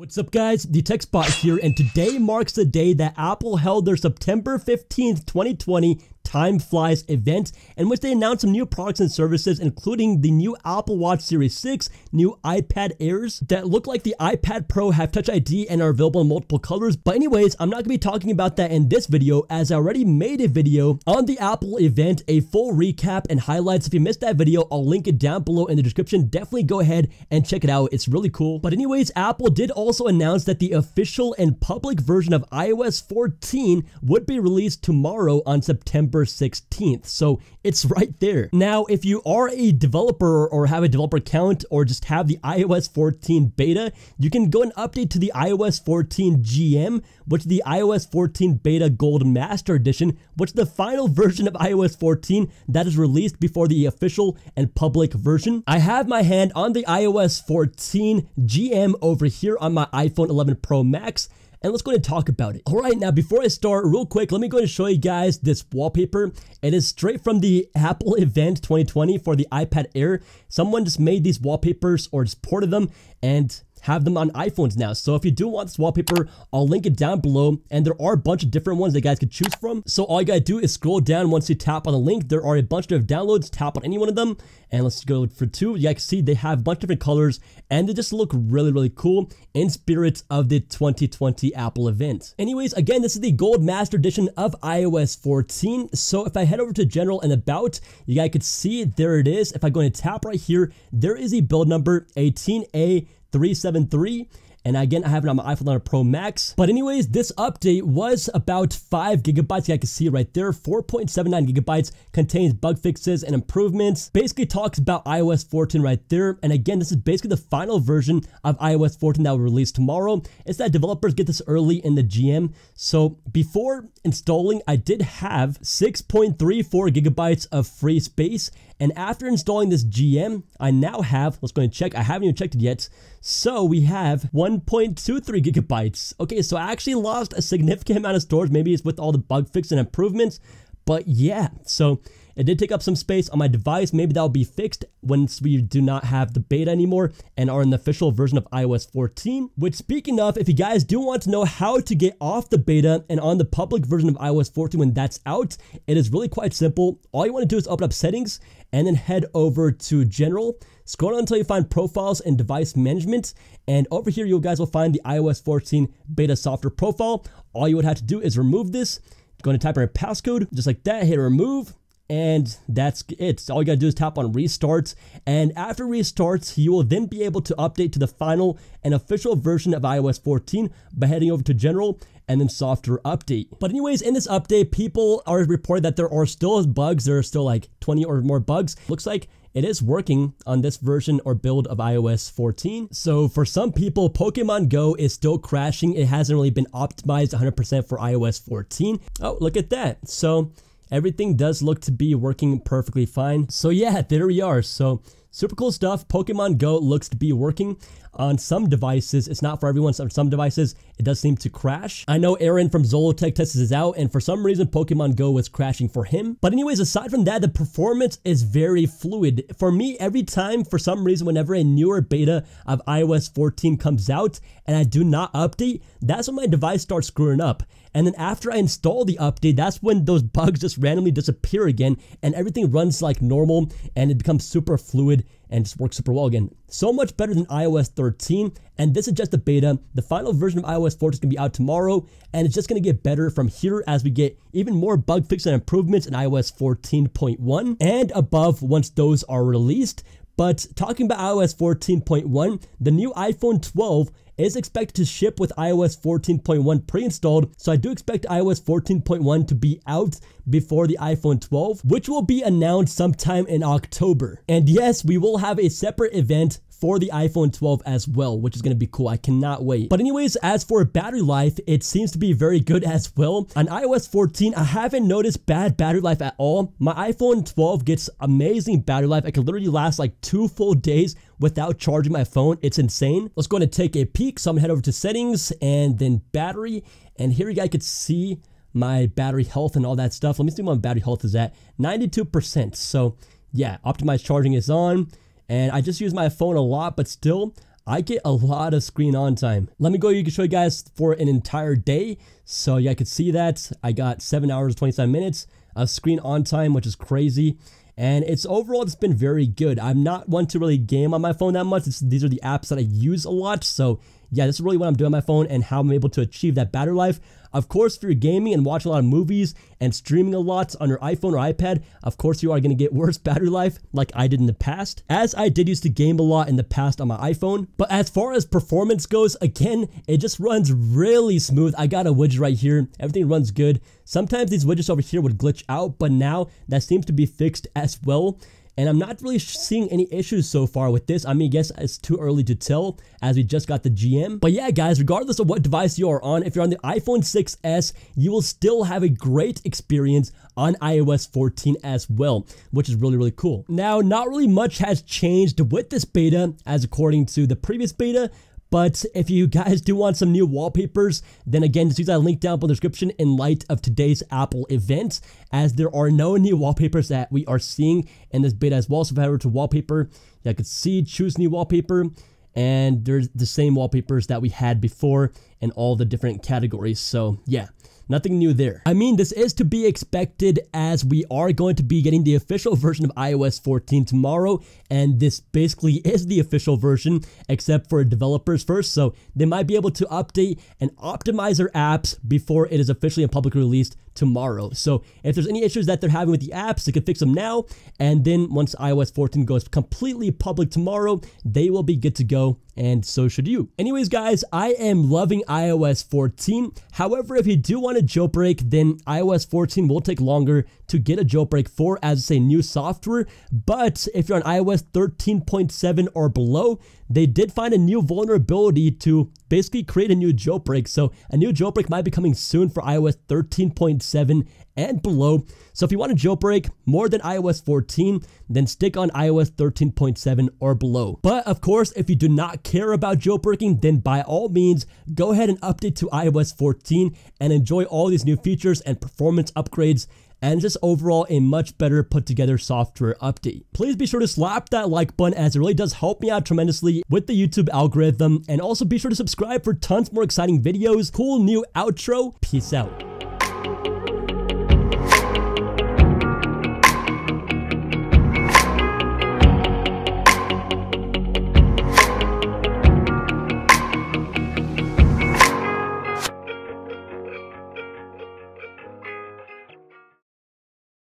What's up guys, the Tech Spot here, and today marks the day that Apple held their September 15th, 2020 Time Flies event, in which they announced some new products and services, including the new Apple Watch Series 6, new iPad Airs that look like the iPad Pro, have Touch ID, and are available in multiple colors. But anyways, I'm not going to be talking about that in this video, as I already made a video on the Apple event, a full recap and highlights. If you missed that video, I'll link it down below in the description. Definitely go ahead and check it out. It's really cool. But anyways, Apple did also announce that the official and public version of iOS 14 would be released tomorrow on September 16th, so it's right there. Now, if you are a developer or have a developer account or just have the iOS 14 beta, you can go and update to the iOS 14 GM, which is the iOS 14 beta gold master edition, which is the final version of iOS 14 that is released before the official and public version. I have my hand on the iOS 14 GM over here on my iPhone 11 Pro Max. And let's go ahead and talk about it. All right, now before I start, real quick, let me go ahead and show you guys this wallpaper. It is straight from the Apple event 2020 for the iPad Air. Someone just made these wallpapers or just ported them and have them on iPhones now. So if you do want this wallpaper, I'll link it down below, and there are a bunch of different ones that you guys could choose from. So all you gotta do is scroll down. Once you tap on the link, there are a bunch of downloads. Tap on any one of them, and let's go for two. You can see they have a bunch of different colors, and they just look really, really cool in spirit of the 2020 Apple event. Anyways, again, this is the Gold Master Edition of iOS 14. So if I head over to General and About, you guys could see there it is. If I go and tap right here, there is the build number 18A373, and again I have it on my iPhone 11 Pro Max. But anyways, this update was about 5 GB. You can see right there, 4.79 GB, contains bug fixes and improvements. Basically talks about iOS 14 right there. And again, this is basically the final version of iOS 14 that will release tomorrow. It's that developers get this early in the GM. So before installing, I did have 6.34 GB of free space. And after installing this GM, I now have, let's go and check, I haven't even checked it yet. So we have 1.23 GB. Okay, so I actually lost a significant amount of storage. Maybe it's with all the bug fixes and improvements, but yeah, so it did take up some space on my device. Maybe that'll be fixed once we do not have the beta anymore and are in the official version of iOS 14. Which, speaking of, if you guys do want to know how to get off the beta and on the public version of iOS 14 when that's out, it is really quite simple. All you want to do is open up settings and then head over to General. Scroll down until you find Profiles and Device Management. And over here, you guys will find the iOS 14 beta software profile. All you would have to do is remove this. Going to type in a passcode, just like that, hit remove. And that's it. So all you gotta do is tap on restart, and after restarts, you will then be able to update to the final and official version of iOS 14 by heading over to General and then Software Update. But anyways, in this update, people are reporting that there are still bugs. There are still like 20 or more bugs. Looks like it is working on this version or build of iOS 14. So for some people, Pokemon Go is still crashing. It hasn't really been optimized 100% for iOS 14. Oh, look at that. So everything does look to be working perfectly fine. So yeah, there we are. So super cool stuff. Pokemon Go looks to be working on some devices. It's not for everyone. Some devices, it does seem to crash. I know Aaron from Zolotech tested this out, and for some reason, Pokemon Go was crashing for him. But anyways, aside from that, the performance is very fluid. For me, every time, for some reason, whenever a newer beta of iOS 14 comes out and I do not update, that's when my device starts screwing up. And then after I install the update, that's when those bugs just randomly disappear again, and everything runs like normal, and it becomes super fluid and just works super well again. So much better than iOS 13, and this is just the beta. The final version of iOS 14 is gonna be out tomorrow, and it's just gonna get better from here as we get even more bug fixes and improvements in iOS 14.1 and above once those are released. But talking about iOS 14.1, the new iPhone 12 is expected to ship with iOS 14.1 pre-installed, so I do expect iOS 14.1 to be out before the iPhone 12, which will be announced sometime in October. And yes, we will have a separate event for the iPhone 12 as well, which is gonna be cool. I cannot wait. But anyways, as for battery life, it seems to be very good as well. On iOS 14, I haven't noticed bad battery life at all. My iPhone 12 gets amazing battery life. It can literally last like 2 full days without charging my phone. It's insane. Let's go ahead and take a peek. So I'm gonna head over to settings and then battery. And here you guys could see my battery health and all that stuff. Let me see what my battery health is at, 92%. So yeah, optimized charging is on. And I just use my phone a lot, but still, I get a lot of screen on time. Let me go show you guys for an entire day. So yeah, I could see that I got 7 hours, 27 minutes of screen on time, which is crazy. And it's overall, it's been very good. I'm not one to really game on my phone that much. These are the apps that I use a lot. So yeah, this is really what I'm doing on my phone and how I'm able to achieve that battery life. Of course, if you're gaming and watching a lot of movies and streaming a lot on your iPhone or iPad, of course you are going to get worse battery life like I did in the past, as I did used to game a lot in the past on my iPhone. But as far as performance goes, again, it just runs really smooth. I got a widget right here. Everything runs good. Sometimes these widgets over here would glitch out, but now that seems to be fixed as well. And I'm not really seeing any issues so far with this. I mean, I guess it's too early to tell as we just got the GM. But yeah, guys, regardless of what device you are on, if you're on the iPhone 6S, you will still have a great experience on iOS 14 as well, which is really, really cool. Now, not really much has changed with this beta as according to the previous beta. But if you guys do want some new wallpapers, then again, just use that link down in the description in light of today's Apple event, as there are no new wallpapers that we are seeing in this beta as well. So if I were to wallpaper, I could see choose new wallpaper, and there's the same wallpapers that we had before in all the different categories. So yeah. Nothing new there. I mean, this is to be expected as we are going to be getting the official version of iOS 14 tomorrow, and this basically is the official version except for developers first, so they might be able to update and optimize their apps before it is officially and publicly released tomorrow. So if there's any issues that they're having with the apps, they can fix them now, and then once iOS 14 goes completely public tomorrow, they will be good to go. And so should you. Anyways, guys, I am loving iOS 14. However, if you do want a jailbreak, then iOS 14 will take longer to get a jailbreak for, as it's a new software. But if you're on iOS 13.7 or below, they did find a new vulnerability to basically create a new jailbreak. So a new jailbreak might be coming soon for iOS 13.7 and below. So if you want a jailbreak more than iOS 14, then stick on iOS 13.7 or below. But of course, if you do not care about jailbreaking, then by all means, go ahead and update to iOS 14 and enjoy all these new features and performance upgrades, and just overall a much better put together software update. Please be sure to slap that like button, as it really does help me out tremendously with the YouTube algorithm. And also be sure to subscribe for tons more exciting videos. Cool new outro. Peace out.